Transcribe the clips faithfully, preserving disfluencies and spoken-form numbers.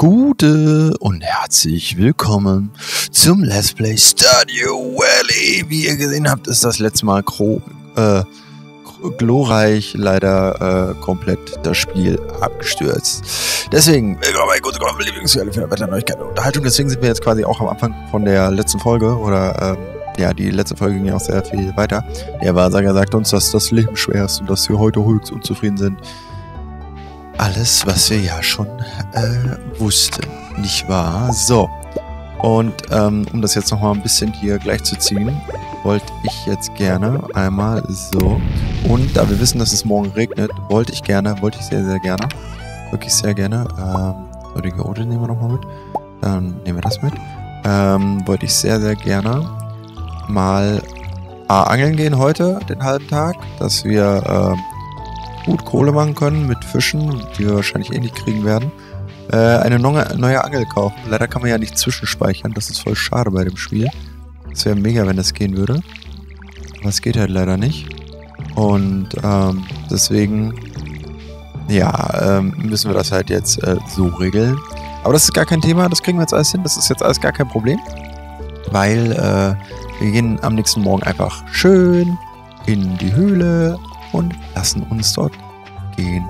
Gute und herzlich willkommen zum Let's Play Stardew Valley. Wie ihr gesehen habt, ist das letzte Mal gro äh, glorreich leider äh, komplett das Spiel abgestürzt. Deswegen, willkommen bei Gute und Lieblingswelle für eine weitere Neuigkeit und Unterhaltung. Deswegen sind wir jetzt quasi auch am Anfang von der letzten Folge oder ähm, ja, die letzte Folge ging ja auch sehr viel weiter. Der Wahrsager sagt uns, dass das Leben schwer ist und dass wir heute höchst unzufrieden sind. Alles, was wir ja schon äh, wussten, nicht wahr? So, und ähm, um das jetzt nochmal ein bisschen hier gleich zu ziehen, wollte ich jetzt gerne einmal so. Und da wir wissen, dass es morgen regnet, wollte ich gerne, wollte ich sehr, sehr gerne, wirklich sehr gerne, ähm, so die Geode nehmen wir nochmal mit, dann nehmen wir das mit, ähm, wollte ich sehr, sehr gerne mal A, angeln gehen heute, den halben Tag, dass wir, ähm, gut Kohle machen können mit Fischen, die wir wahrscheinlich eh nicht kriegen werden, äh, eine neue, neue Angel kaufen. Leider kann man ja nicht zwischenspeichern, das ist voll schade bei dem Spiel. Das wäre mega, wenn das gehen würde. Aber es geht halt leider nicht. Und ähm, deswegen, ja, ähm, müssen wir das halt jetzt äh, so regeln. Aber das ist gar kein Thema, das kriegen wir jetzt alles hin, das ist jetzt alles gar kein Problem. Weil äh, wir gehen am nächsten Morgen einfach schön in die Höhle und lassen uns dort gehen.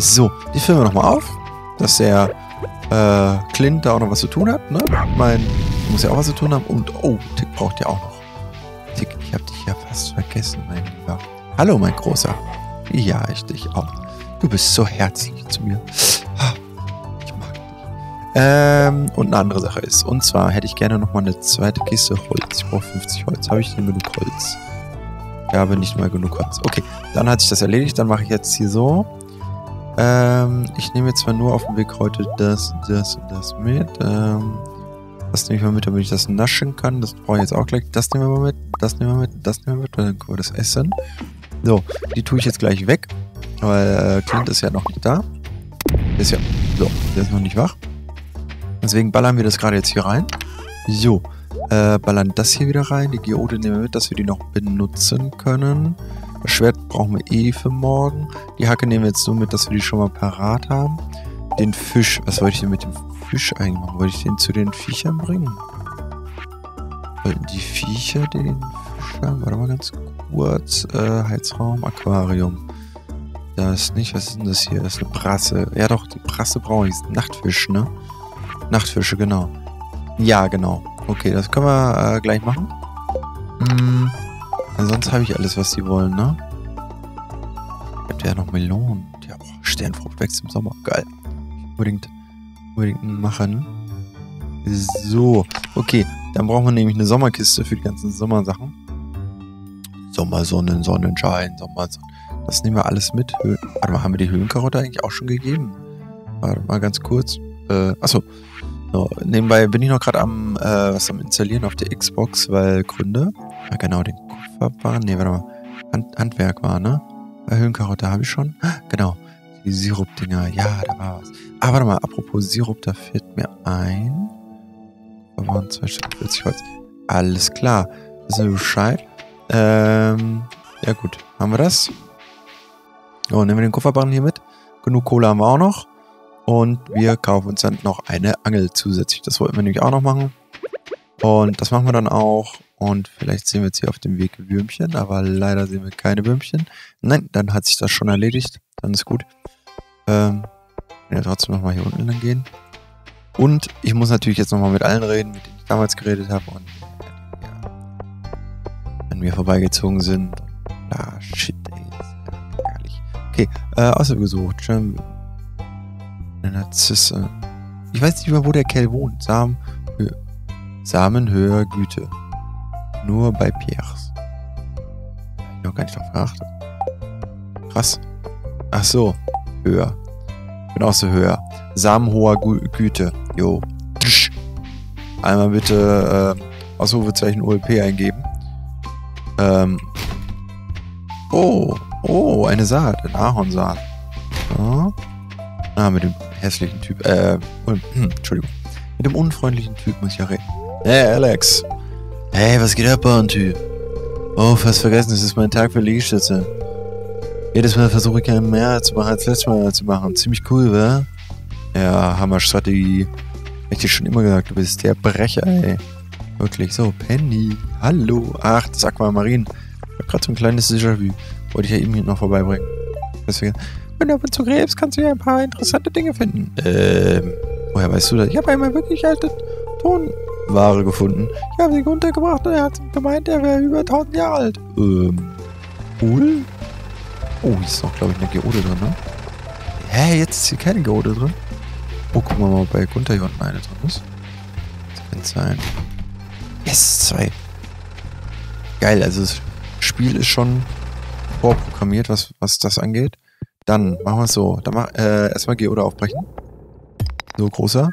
So, die filmen wir nochmal auf, dass der äh, Clint da auch noch was zu tun hat, ne? Mein, muss ja auch was zu tun haben. Und, oh, Tick braucht ja auch noch. Tick, ich hab dich ja fast vergessen, mein Lieber. Hallo, mein Großer. Ja, ich dich auch. Du bist so herzlich zu mir. Ich mag dich. Ähm, und eine andere Sache ist, und zwar hätte ich gerne nochmal eine zweite Kiste Holz. Ich brauche fünfzig Holz. Habe ich denn genug Holz? Ich habe nicht mal genug Holz. Okay, dann hat sich das erledigt. Dann mache ich jetzt hier so. Ähm, ich nehme jetzt zwar nur auf dem Weg heute das, das und das mit. Ähm, das nehme ich mal mit, damit ich das naschen kann. Das brauche ich jetzt auch gleich. Das nehmen wir mal mit, das nehmen wir mit, das nehmen wir mit. Dann können wir das essen. So, die tue ich jetzt gleich weg. Weil äh, Clint ist ja noch nicht da. Ist ja, so, der ist noch nicht wach. Deswegen ballern wir das gerade jetzt hier rein. So. Äh, ballern das hier wieder rein. Die Geode nehmen wir mit, dass wir die noch benutzen können. Das Schwert brauchen wir eh für morgen. Die Hacke nehmen wir jetzt so mit, dass wir die schon mal parat haben. Den Fisch. Was wollte ich denn mit dem Fisch eigentlich machen? Wollte ich den zu den Viechern bringen? Wollten die Viecher den Fisch haben? Warte mal ganz kurz. Äh, Heizraum, Aquarium. Das nicht. Was ist denn das hier? Das ist eine Brasse. Ja doch, die Brasse brauche ich. Nachtfisch, ne? Nachtfische, genau. Ja, genau. Okay, das können wir äh, gleich machen. Mm, ansonsten habe ich alles, was die wollen, ne? Ich habe ja noch Melonen. Ja, oh, Sternfrucht wächst im Sommer. Geil. Unbedingt, unbedingt machen. So, okay. Dann brauchen wir nämlich eine Sommerkiste für die ganzen Sommersachen. Sommersonnen, Sonnenschein, Sommersonnen. Das nehmen wir alles mit. Höh Warte mal, haben wir die Höhlenkarotte eigentlich auch schon gegeben? Warte mal ganz kurz. Äh, achso. So, nebenbei bin ich noch gerade am, äh, was am Installieren auf der Xbox, weil Gründe. Ja, genau, den Kupferbahn. Ne, warte mal. Hand, Handwerk war, ne? Höhlenkarotte habe ich schon. Genau. Die Sirupdinger. Ja, da war was. Ah, warte mal. Apropos Sirup, da fällt mir ein. Da waren zwei Stück vierzig Holz. Alles klar. Das ist Bescheid. Ähm, ja, gut. Haben wir das? So, nehmen wir den Kupferbahn hier mit. Genug Kohle haben wir auch noch. Und wir kaufen uns dann noch eine Angel zusätzlich. Das wollten wir nämlich auch noch machen. Und das machen wir dann auch. Und vielleicht sehen wir jetzt hier auf dem Weg Würmchen. Aber leider sehen wir keine Würmchen. Nein, dann hat sich das schon erledigt. Dann ist gut. Ähm, ja, trotzdem nochmal hier unten lang gehen. Und ich muss natürlich jetzt nochmal mit allen reden, mit denen ich damals geredet habe. Und ja, an mir vorbeigezogen sind. Ah, shit, ey. Ehrlich. Okay, äh, ausgesucht. Schön. Eine Narzisse. Ich weiß nicht mehr, wo der Kerl wohnt. Samen, hö Samen höher Güte. Nur bei Pierres. Da hab ich noch gar nicht drauf geachtet. Krass. Ach so. Höher. Ich bin auch so höher. Samen hoher Gü Güte. Jo. Einmal bitte äh, Ausrufezeichen O L P eingeben. Ähm. Oh. Oh, eine Saat. Ein Ahornsaat. Ja. Ah, mit dem hässlichen Typ, äh, und, hm, Entschuldigung. Mit dem unfreundlichen Typ muss ich ja reden. Hey, Alex. Hey, was geht ab, Bauerntyp? Oh, fast vergessen, es ist mein Tag für Liegestütze. Jedes Mal versuche ich keinen mehr zu machen, als letztes Mal zu machen. Ziemlich cool, wa? Ja, Hammer-Strategie. Hab ich dir schon immer gesagt, du bist der Brecher, ey. Wirklich, so, Penny, hallo. Ach, das Aquamarin. Ich hab gerade so ein kleines Déjà-vu. Wollte ich ja eben hier noch vorbeibringen. Deswegen, wenn du ab und zu gräbst, kannst du ja ein paar interessante Dinge finden. Ähm, woher weißt du das? Ich habe einmal wirklich alte Tonware gefunden. Ich habe sie untergebracht und er hat gemeint, er wäre über tausend Jahre alt. Ähm, cool. Oh, hier ist noch, glaube ich, eine Geode drin, ne? Hä, jetzt ist hier keine Geode drin. Oh, guck mal, ob bei Gunther hier unten eine drin ist. Das könnte sein. Yes, zwei. Geil, also das Spiel ist schon vorprogrammiert, was, was das angeht. Dann machen wir es so. Dann mach, äh, erstmal Geode aufbrechen. So, großer.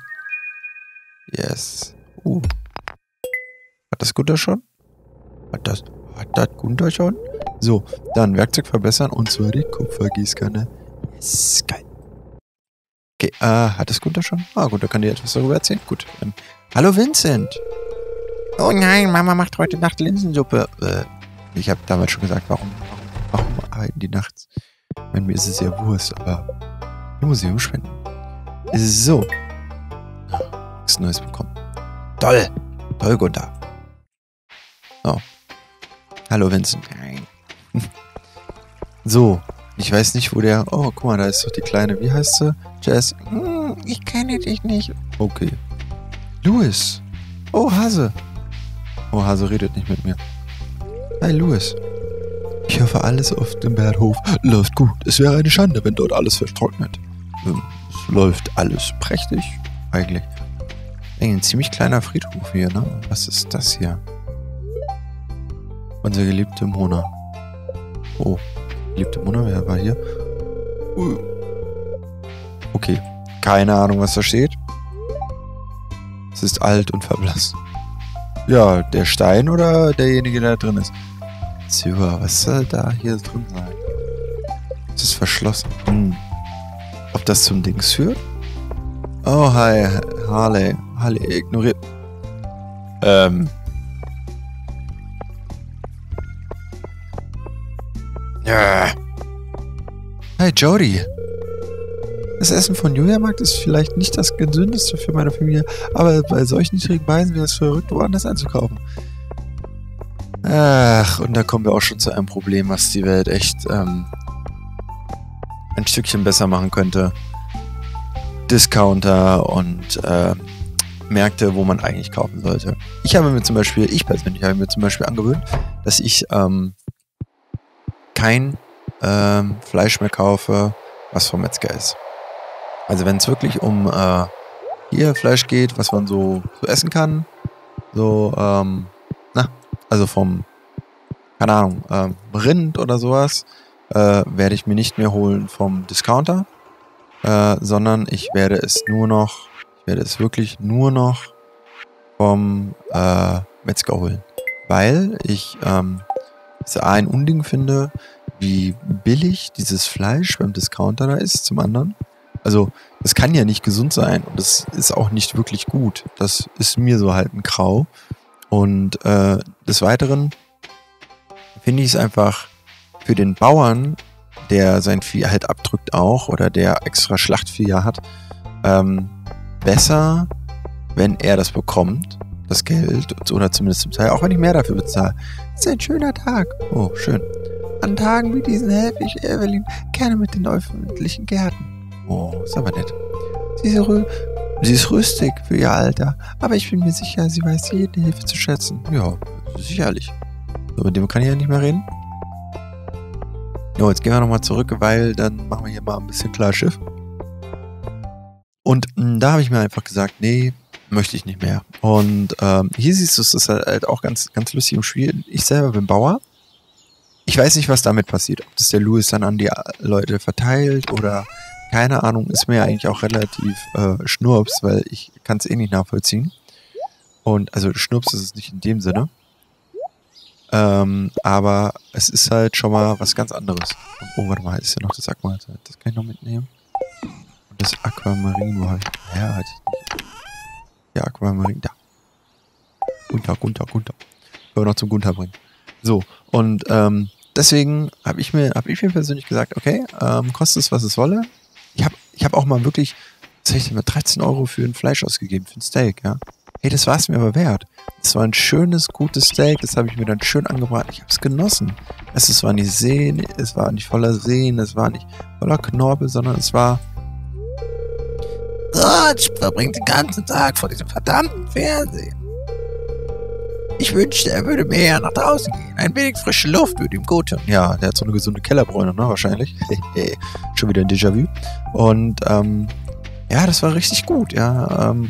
Yes. Uh. Hat das Gunther schon? Hat das, hat das Gunther schon? So, dann Werkzeug verbessern und zwar die Kupfergießkanne. Yes, geil. Okay, äh, hat das Gunther schon? Ah, gut, da kann dir etwas darüber erzählen. Gut. Ähm, hallo Vincent! Oh nein, Mama macht heute Nacht Linsensuppe. Äh, ich habe damals schon gesagt, warum, warum, warum arbeiten die nachts? Ich meine, mir ist es ja Wurst, aber im Museum spenden. So. Ah, was Neues bekommen. Toll! Toll, Gunther. Oh. Hallo Vincent. Nein. So. Ich weiß nicht, wo der... Oh, guck mal, da ist doch die Kleine. Wie heißt sie? Jess. Hm, ich kenne dich nicht. Okay. Louis. Oh, Hase. Oh, Hase redet nicht mit mir. Hi, Louis. Ich hoffe, alles auf dem Berghof läuft gut. Es wäre eine Schande, wenn dort alles vertrocknet. Es läuft alles prächtig, eigentlich. Ey, ein ziemlich kleiner Friedhof hier, ne? Was ist das hier? Unser geliebter Mona. Oh. Lebte Mona, wer war hier? Okay. Keine Ahnung, was da steht. Es ist alt und verblasst. Ja, der Stein oder derjenige, der da drin ist? Silber, was soll da hier drin sein? Es ist verschlossen. Hm. Ob das zum Dings führt? Oh, hi. Harley. Harley ignoriert. Ähm. Hi Jody. Das Essen von Joja-Markt ist vielleicht nicht das gesündeste für meine Familie, aber bei solchen niedrigen Preisen wäre es verrückt, woanders einzukaufen. Ach, und da kommen wir auch schon zu einem Problem, was die Welt echt ähm, ein Stückchen besser machen könnte. Discounter und äh, Märkte, wo man eigentlich kaufen sollte. Ich habe mir zum Beispiel, ich persönlich habe mir zum Beispiel angewöhnt, dass ich ähm, kein ähm, Fleisch mehr kaufe, was vom Metzger ist. Also wenn es wirklich um äh, hier Fleisch geht, was man so, so essen kann, so, ähm, na, also vom, keine Ahnung, ähm, Rind oder sowas, äh, werde ich mir nicht mehr holen vom Discounter, äh, sondern ich werde es nur noch, ich werde es wirklich nur noch vom äh, Metzger holen. Weil ich, ähm, das ist ein Unding finde, wie billig dieses Fleisch beim Discounter da ist, zum anderen. Also, das kann ja nicht gesund sein und das ist auch nicht wirklich gut. Das ist mir so halt ein Grau. Und äh, des Weiteren finde ich es einfach für den Bauern, der sein Vieh halt abdrückt auch oder der extra Schlachtvieh hat, ähm, besser, wenn er das bekommt. Das Geld, oder zumindest zum Teil, auch wenn ich mehr dafür bezahle. Es ist ein schöner Tag. Oh, schön. An Tagen wie diesen helfe ich Evelyn gerne mit den öffentlichen Gärten. Oh, ist aber nett. Sie ist, sie ist rüstig für ihr Alter, aber ich bin mir sicher, sie weiß jede Hilfe zu schätzen. Ja, sicherlich. So, mit dem kann ich ja nicht mehr reden. Jo, jetzt gehen wir nochmal zurück, weil dann machen wir hier mal ein bisschen klar Schiff. Und mh, da habe ich mir einfach gesagt, nee, möchte ich nicht mehr. Und ähm, hier siehst du es, das ist halt auch ganz, ganz lustig im Spiel. Ich selber bin Bauer. Ich weiß nicht, was damit passiert. Ob das der Louis dann an die Leute verteilt oder keine Ahnung, ist mir eigentlich auch relativ äh, schnurps, weil ich kann es eh nicht nachvollziehen. Und also schnurps ist es nicht in dem Sinne. Ähm, aber es ist halt schon mal was ganz anderes. Oh, warte mal, ist ja noch das Aquamarin. Das kann ich noch mitnehmen. Und das Aquamarin, wo habe ich... Ja, halt nicht. Ja, Aquamarin, da. Gunther, Gunther, Gunther. Können wir noch zum Gunther bringen. So, und ähm, deswegen habe ich mir, hab ich mir persönlich gesagt, okay, ähm, kostet es, was es wolle. Ich habe ich hab auch mal wirklich tatsächlich mal dreizehn Euro für ein Fleisch ausgegeben, für ein Steak, ja. Hey, das war es mir aber wert. Das war ein schönes, gutes Steak, das habe ich mir dann schön angebraten. Ich habe es genossen. Es war nicht Sehne, es war nicht voller Sehnen, es war nicht voller Knorpel, sondern es war... Oh, ich verbringe den ganzen Tag vor diesem verdammten Fernsehen. Ich wünschte, er würde mehr nach draußen gehen. Ein wenig frische Luft würde ihm gut tun. Ja, der hat so eine gesunde Kellerbräune, ne, wahrscheinlich. Schon wieder ein Déjà-vu. Und, ähm, ja, das war richtig gut, ja, ähm...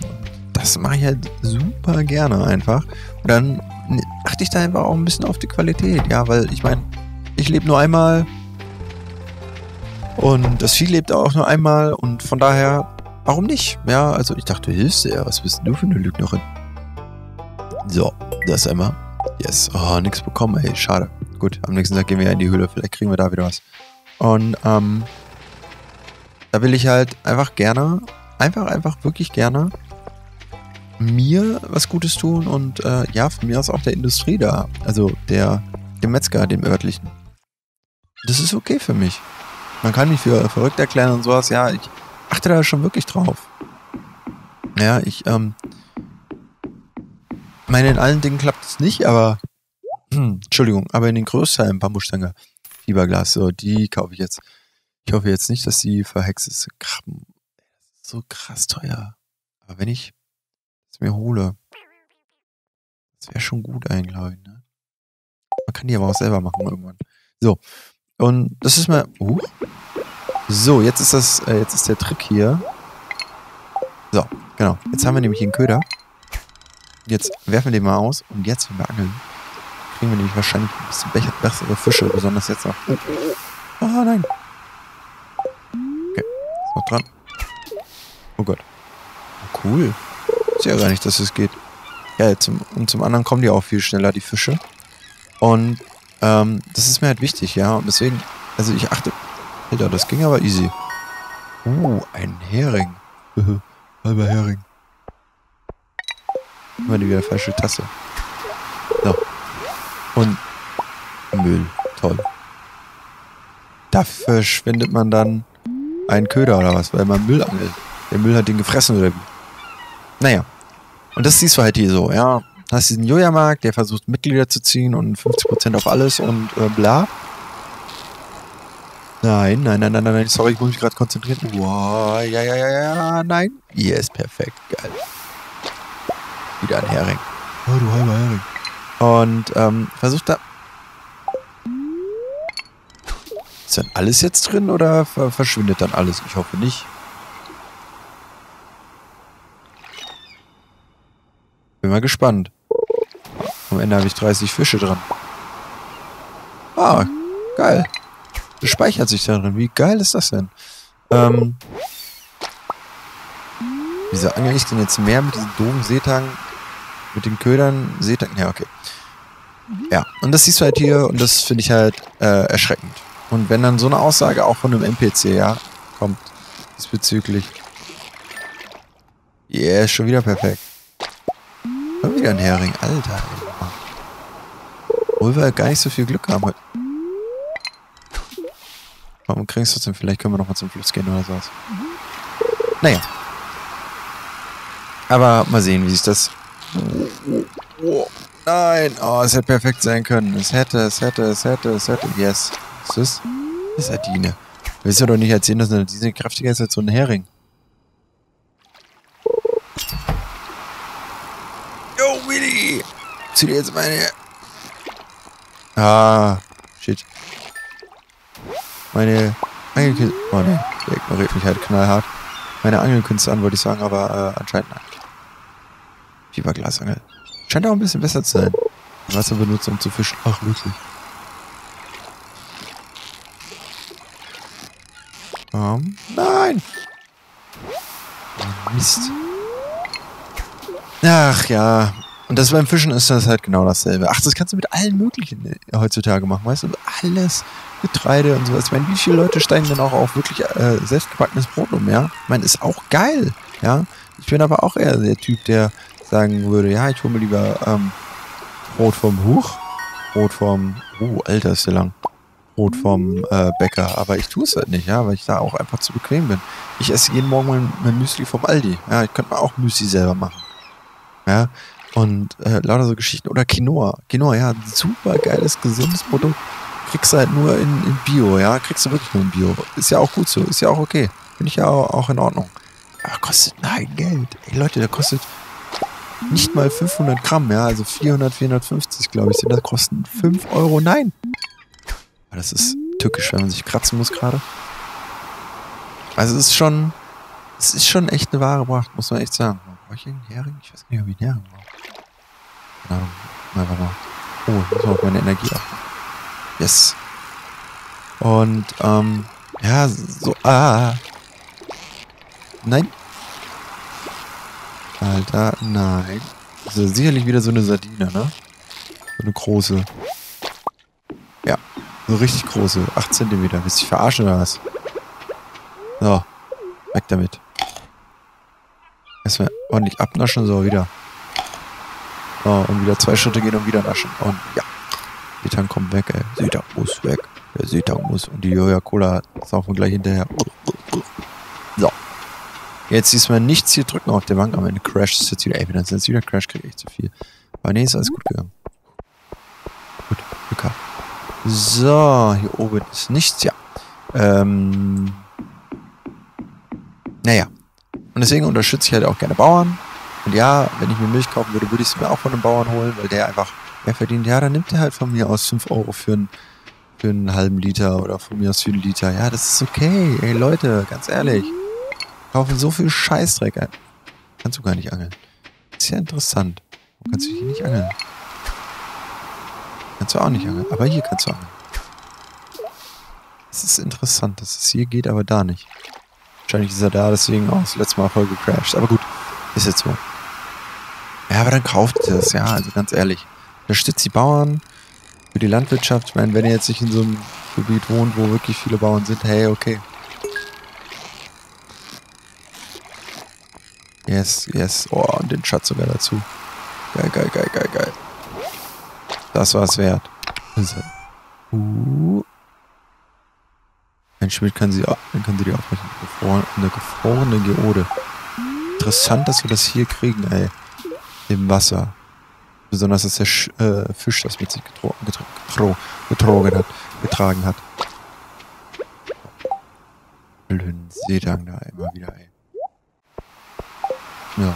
Das mache ich halt super gerne einfach. Und dann achte ich da einfach auch ein bisschen auf die Qualität. Ja, weil ich meine, ich lebe nur einmal. Und das Vieh lebt auch nur einmal. Und von daher, warum nicht? Ja, also ich dachte, hilfst du ja. Was bist du für eine Lügnerin? So, das einmal. Yes. Oh, nix bekommen, ey. Schade. Gut, am nächsten Tag gehen wir ja in die Höhle. Vielleicht kriegen wir da wieder was. Und, ähm, da will ich halt einfach gerne, einfach, einfach wirklich gerne mir was Gutes tun und äh, ja, von mir aus auch der Industrie da, also der, dem Metzger, dem örtlichen. Das ist okay für mich. Man kann mich für verrückt erklären und sowas, ja, ich achte da schon wirklich drauf. Ja, ich, ähm, meine, in allen Dingen klappt es nicht, aber, hm, Entschuldigung, aber in den Großteilen Bambusstange, Fieberglas, so, die kaufe ich jetzt. Ich hoffe jetzt nicht, dass die verhext ist. Krabben, so krass teuer. Aber wenn ich mir hole. Das wäre schon gut eigentlich, ne? Man kann die aber auch selber machen irgendwann. So. Und das ist mal... Uh. So, jetzt ist das... Äh, jetzt ist der Trick hier. So, genau. Jetzt haben wir nämlich den Köder. Jetzt werfen wir den mal aus. Und jetzt, wenn wir angeln, kriegen wir nämlich wahrscheinlich ein bisschen bessere Fische. Besonders jetzt noch. Oh, oh nein. Okay. Ist noch dran. Oh Gott. Oh, cool. Ich weiß ja gar nicht, dass es geht. Ja, zum, und zum anderen kommen die auch viel schneller, die Fische. Und ähm, das ist mir halt wichtig, ja. Und deswegen, also ich achte... Alter, das ging aber easy. Oh, ein Hering. Halber Hering. Immer die wieder falsche Tasse. So. Und Müll. Toll. Da verschwendet man dann einen Köder oder was, weil man Müll angelt. Der Müll hat den gefressen oder wie. Naja, und das siehst du halt hier so, ja. Da hast diesen Joja-Markt, der versucht Mitglieder zu ziehen und fünfzig Prozent auf alles und äh, bla. Nein, nein, nein, nein, nein, sorry, ich muss mich gerade konzentrieren. Wow, ja, ja, ja, ja, nein. Yes, perfekt, geil. Wieder ein Hering. Oh, du halber Hering. Und ähm, versucht da... Ist dann alles jetzt drin oder ver- verschwindet dann alles? Ich hoffe nicht. Bin mal gespannt. Am Ende habe ich dreißig Fische dran. Ah, geil. Das speichert sich da drin. Wie geil ist das denn? Ähm. Wieso angel ich denn jetzt mehr mit diesen doofen Seetangen? Mit den Ködern? Seetangen? Ja, okay. Ja, und das siehst du halt hier und das finde ich halt äh, erschreckend. Und wenn dann so eine Aussage auch von einem N P C, ja, kommt, diesbezüglich. Yeah, ist schon wieder perfekt. Wieder ein Hering, Alter. Obwohl wir gar nicht so viel Glück haben heute. Warum kriegst du es denn? Vielleicht können wir nochmal zum Fluss gehen oder sowas. Naja. Aber mal sehen, wie sich das... Oh, nein! Oh, es hätte perfekt sein können. Es hätte, es hätte, es hätte, es hätte. Yes. Was ist das? Das ist Adine. Willst du doch nicht erzählen, dass eine Adine kräftiger ist als so ein Hering? Willi! Zieh dir jetzt meine... Ah, shit. Meine Angelkünste... Oh ne, der ignoriert mich halt knallhart. Meine Angelkünste an, wollte ich sagen, aber äh, anscheinend nein. Fieberglasangel. Scheint auch ein bisschen besser zu sein. Wasser benutzt, um zu fischen. Ach, wirklich. Um, nein! Oh, Mist. Ach ja... Und das beim Fischen ist das halt genau dasselbe. Ach, das kannst du mit allen möglichen heutzutage machen, weißt du? Alles, Getreide und sowas. Ich meine, wie viele Leute steigen denn auch auf wirklich äh, selbstgebackenes Brot um, ja? Ich meine, ist auch geil, ja? Ich bin aber auch eher der Typ, der sagen würde, ja, ich hole mir lieber ähm, Brot vom Huch, Brot vom... Oh, Alter, ist der lang. Brot vom äh, Bäcker, aber ich tue es halt nicht, ja, weil ich da auch einfach zu bequem bin. Ich esse jeden Morgen mein, mein Müsli vom Aldi. Ja, ich könnte mal auch Müsli selber machen. Ja, und äh, lauter so Geschichten. Oder Quinoa. Quinoa, ja, super geiles, gesundes Produkt. Kriegst du halt nur in, in Bio, ja, kriegst du wirklich nur in Bio. Ist ja auch gut so, ist ja auch okay. Bin ich ja auch, auch in Ordnung. Aber kostet nein Geld. Ey Leute, der kostet nicht mal fünfhundert Gramm, ja, also vierhundert, vierhundertfünfzig, glaube ich, sind das, kosten fünf Euro, nein. Aber das ist tückisch, wenn man sich kratzen muss gerade. Also es ist schon, es ist schon echt eine wahre Pracht, muss man echt sagen. Brauche ich einen Hering? Ich weiß nicht, ob ich einen Hering brauche. Keine Ahnung, mal, mal, mal. Oh, ich muss mal auf meine Energie achten. Yes. Und, ähm, ja, so, ah. Nein. Alter, nein. Das ist ja sicherlich wieder so eine Sardine, ne? So eine große. Ja, so richtig große. acht Zentimeter. Willst du dich verarschen oder was? So, weg damit. Erstmal ordentlich abnaschen, so, wieder. So, und wieder zwei Schritte gehen und wieder naschen. Und ja. Seetang kommt weg, ey. Seetang muss weg. Der Seetang muss. Und die Joja-Cola saufen gleich hinterher. So. Jetzt diesmal nichts hier drücken auf der Bank, am Ende crasht es jetzt wieder. Ey, wenn das jetzt wieder Crash kriege ich zu viel. Aber nee, ist alles gut gegangen. Gut, Glück gehabt. So, hier oben ist nichts, ja. Ähm. Naja. Und deswegen unterstütze ich halt auch gerne Bauern. Und ja, wenn ich mir Milch kaufen würde, würde ich es mir auch von einem Bauern holen, weil der einfach mehr verdient. Ja, dann nimmt er halt von mir aus fünf Euro für einen, für einen halben Liter oder von mir aus für einen Liter. Ja, das ist okay. Ey, Leute, ganz ehrlich. Kaufen so viel Scheißdreck ein. Kannst du gar nicht angeln. Ist ja interessant. Warum kannst du hier nicht angeln? Kannst du auch nicht angeln. Aber hier kannst du angeln. Es ist interessant, dass es hier geht, aber da nicht. Wahrscheinlich ist er da deswegen auch das letzte Mal voll gecrashed. Aber gut, ist jetzt so. Ja, aber dann kauft ihr das. Ja, also ganz ehrlich. Unterstützt die Bauern für die Landwirtschaft. Ich meine, wenn ihr jetzt nicht in so einem Gebiet wohnt, wo wirklich viele Bauern sind, hey, okay. Yes, yes. Oh, und den Schatz sogar dazu. Geil, geil, geil, geil, geil. Das war's wert. Uh. Ein Schmied kann sie ab, dann können sie die aufbrechen. Gefroren, eine gefrorene Geode. Interessant, dass wir das hier kriegen, ey. Im Wasser. Besonders, dass der Sch äh, Fisch das mit sich getro getro getro getrogen hat, getragen hat. Blöden Seetang da immer wieder, ey. Ja.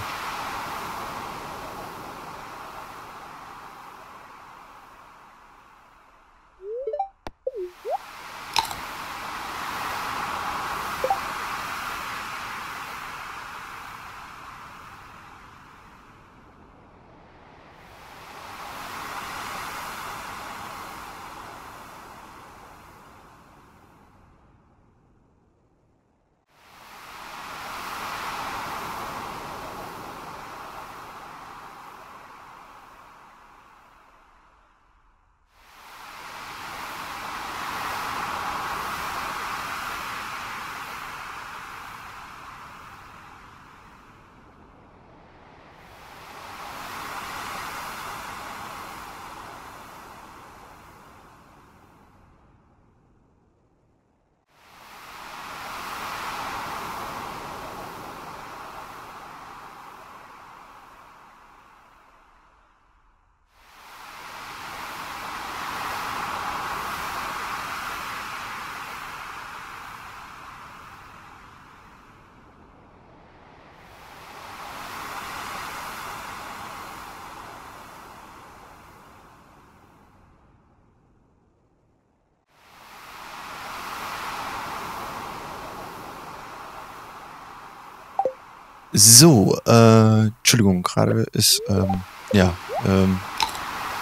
So, äh, Entschuldigung, gerade ist, ähm, ja, ähm,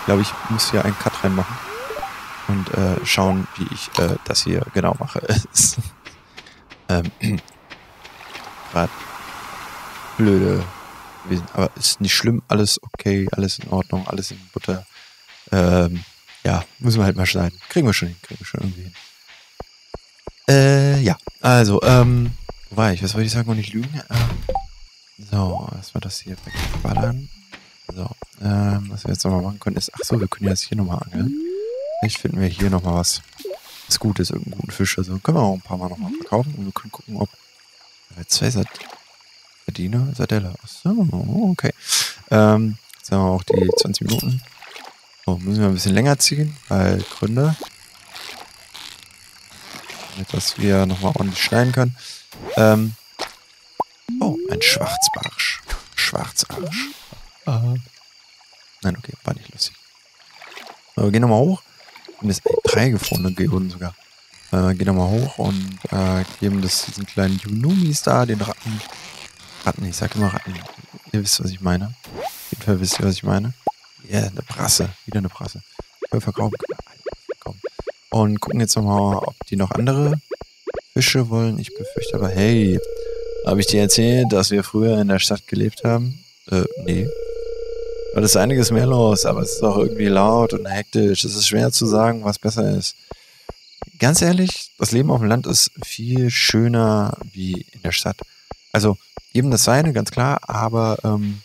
glaube ich, muss hier einen Cut reinmachen und, äh, schauen, wie ich, äh, das hier genau mache. ähm, gerade blöde gewesen, aber ist nicht schlimm, alles okay, alles in Ordnung, alles in Butter. Ähm, ja, müssen wir halt mal schneiden. Kriegen wir schon hin, kriegen wir schon irgendwie hin. Äh, ja, also, ähm, wo war ich? Was wollte ich sagen, wo nicht lügen? Ähm, So, erstmal das hier wegballern. So, ähm, was wir jetzt nochmal machen können ist, ach so, wir können ja das hier nochmal angeln. Vielleicht finden wir hier nochmal was. nichts Gutes, irgendeinen guten Fisch. Also können wir auch ein paar Mal nochmal verkaufen und wir können gucken, ob zwei Sardine, Sardella. So, okay. Ähm, jetzt haben wir auch die zwanzig Minuten. So, müssen wir ein bisschen länger ziehen, weil Gründe. Damit, dass wir nochmal ordentlich schneiden können. Ähm, oh, ein Schwarzbarsch. Schwarzarsch. Aha. Nein, okay, war nicht lustig. So, wir gehen nochmal hoch. Und das sind drei gefrorene Geoden sogar. Äh, gehen nochmal hoch und äh, geben das diesen kleinen Yunumis da, den Ratten. Ratten, ich sag immer Ratten. Ihr wisst, was ich meine. Auf jeden Fall wisst ihr, was ich meine. Ja, yeah, eine Brasse. Wieder eine Brasse. Voll verkaufen. Und gucken jetzt nochmal, ob die noch andere Fische wollen. Ich befürchte aber, hey, habe ich dir erzählt, dass wir früher in der Stadt gelebt haben? Äh, nee. Da ist einiges mehr los, aber es ist auch irgendwie laut und hektisch. Es ist schwer zu sagen, was besser ist. Ganz ehrlich, das Leben auf dem Land ist viel schöner wie in der Stadt. Also, eben das Seine, ganz klar, aber ähm,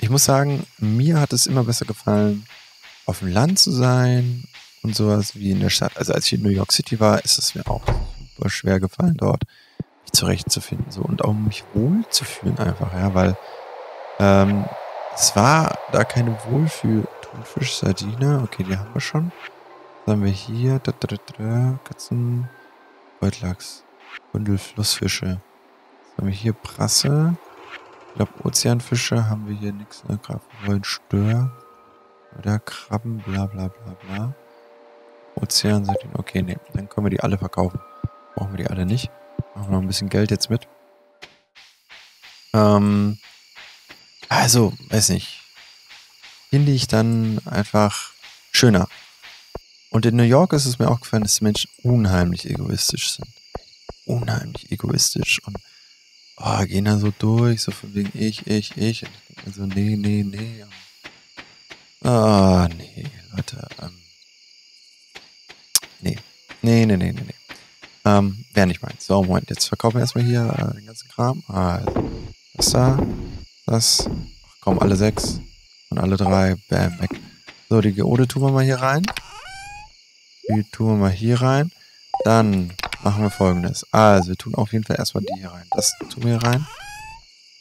ich muss sagen, mir hat es immer besser gefallen, auf dem Land zu sein und sowas wie in der Stadt. Also, als ich in New York City war, ist es mir auch super schwer gefallen, dort mich zurechtzufinden. So, und auch mich wohlzufühlen einfach, ja, weil ähm, es war da keine Wohlfühl. Thunfisch, Sardine, okay, die haben wir schon. Was haben wir hier? Da, da, da, da, Katzen, Beutlachs, Bündel, Flussfische. Was haben wir hier? Brasse. Ich glaube, Ozeanfische haben wir hier nichts. Ne? Wollen Stör. Oder Krabben, bla bla bla bla. Ozean, Sardine, okay, ne. Dann können wir die alle verkaufen. Brauchen wir die alle nicht. Machen wir noch ein bisschen Geld jetzt mit. Ähm... Also, weiß nicht. Finde ich dann einfach schöner. Und in New York ist es mir auch gefallen, dass die Menschen unheimlich egoistisch sind. Unheimlich egoistisch. Und oh, gehen da so durch, so von wegen ich, ich, ich. Also nee, nee, nee. Ah, oh, nee, Leute. Ähm, nee. Nee, nee, nee, nee, nee. Ähm, wäre nicht meins. So, Moment, jetzt verkaufen wir erstmal hier äh, den ganzen Kram. Also, was da? Das. Ach komm, alle sechs. Und alle drei. Bam, weg. So, die Geode tun wir mal hier rein. Die tun wir mal hier rein. Dann machen wir folgendes. Also, wir tun auf jeden Fall erstmal die hier rein. Das tun wir hier rein.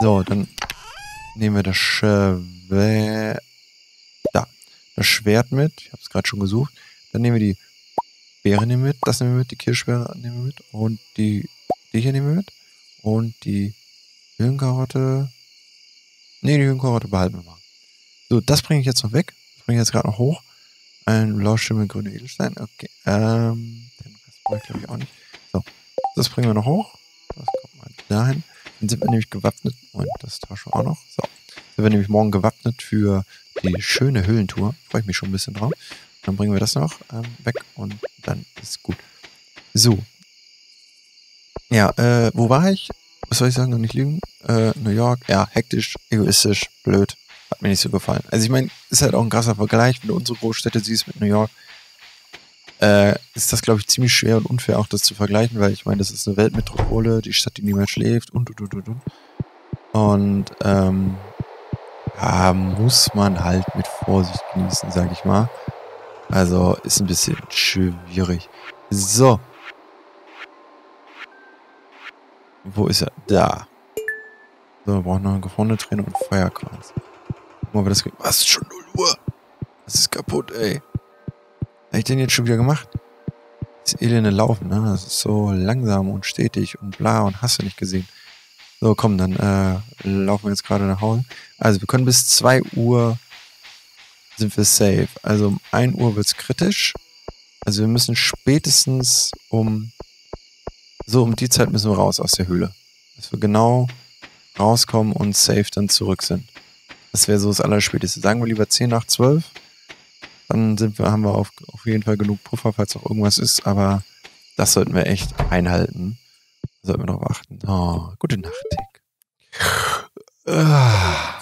So, dann nehmen wir das Schwert. Da. Das Schwert mit. Ich habe es gerade schon gesucht. Dann nehmen wir die Beere nehmen wir mit. Das nehmen wir mit. Die Kirschbeere nehmen wir mit. Und die, die hier nehmen wir mit. Und die Hüllenkarotte. Ne, die Hühnkarotte behalten wir mal. So, das bringe ich jetzt noch weg. Das bringe ich jetzt gerade noch hoch. Ein Blauschimmel, grüne Edelstein. Okay, ähm, den Rest brauche ich glaube ich auch nicht. So, das bringen wir noch hoch. Das kommt mal dahin. Dann sind wir nämlich gewappnet. Und das tauschen wir auch noch. So, sind wir nämlich morgen gewappnet für die schöne Höhlentour. Freue ich mich schon ein bisschen drauf. Dann bringen wir das noch ähm, weg und dann ist gut. So. Ja, äh, wo war ich? Was soll ich sagen, noch nicht lügen? Äh, New York, ja, hektisch, egoistisch, blöd. Hat mir nicht so gefallen. Also ich meine, ist halt auch ein krasser Vergleich, wenn du unsere Großstädte siehst mit New York. Äh, ist das, glaube ich, ziemlich schwer und unfair, auch das zu vergleichen, weil ich meine, das ist eine Weltmetropole, die Stadt, die niemand schläft und und und und und. Und ähm, ja, muss man halt mit Vorsicht genießen, sage ich mal. Also ist ein bisschen schwierig. So. Wo ist er? Da. So, wir brauchen noch eine gefrorene Träne und Feuerkranz. Guck mal, ob wir das kriegen. Was? Schon null Uhr? Das ist kaputt, ey. Was hab ich denn jetzt schon wieder gemacht? Das elende Laufen, ne? Das ist so langsam und stetig und bla und hast du nicht gesehen. So, komm, dann äh, laufen wir jetzt gerade nach Hause. Also, wir können bis zwei Uhr sind wir safe. Also, um ein Uhr wird's kritisch. Also, wir müssen spätestens um... So, um die Zeit müssen wir raus aus der Höhle. Dass wir genau rauskommen und safe dann zurück sind. Das wäre so das Allerspäteste. Sagen wir lieber zehn nach zwölf. Dann sind wir, haben wir auf, auf jeden Fall genug Puffer, falls auch irgendwas ist. Aber das sollten wir echt einhalten. Da sollten wir darauf achten. Oh, gute Nacht, Dick.